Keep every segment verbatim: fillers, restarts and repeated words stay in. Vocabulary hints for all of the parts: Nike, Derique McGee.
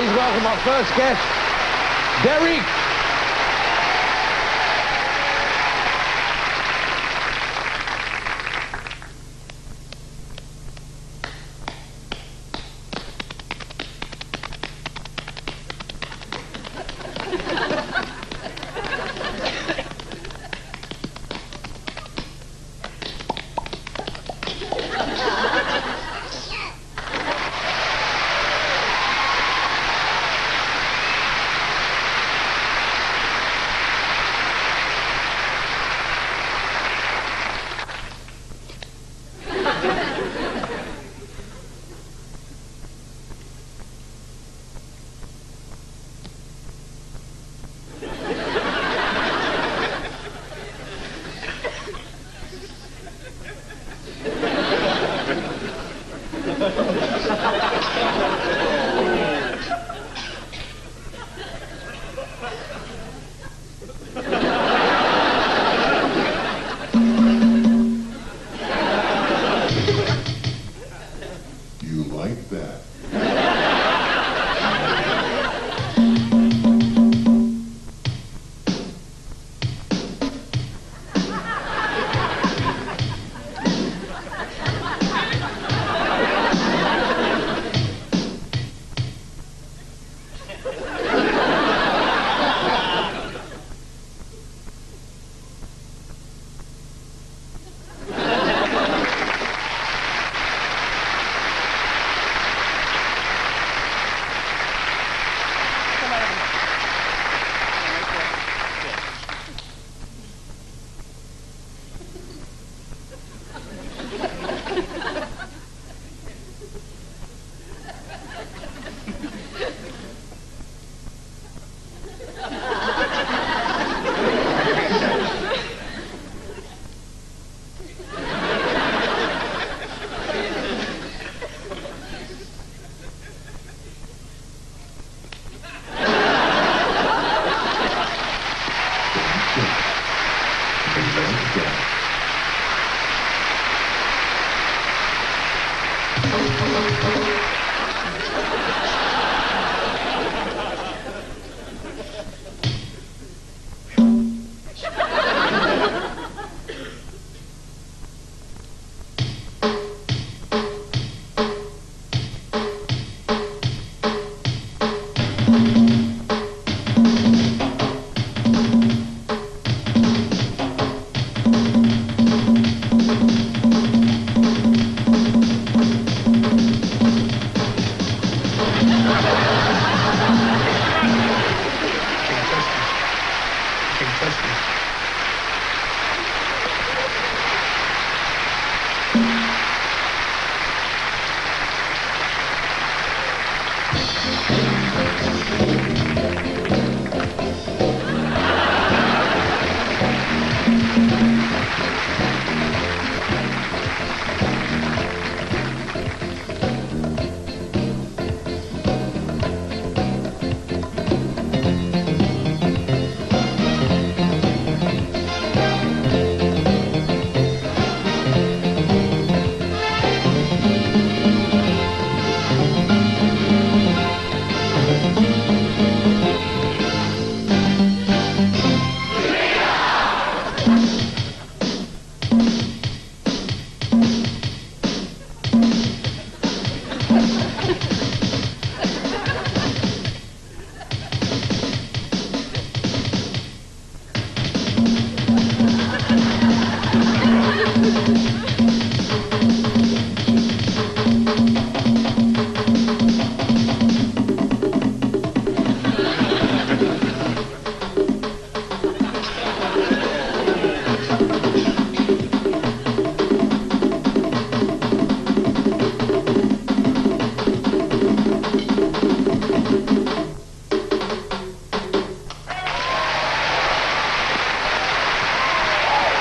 Please welcome our first guest, Derique.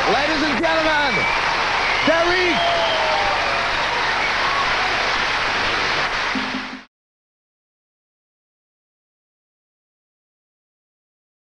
Ladies and gentlemen, Derique.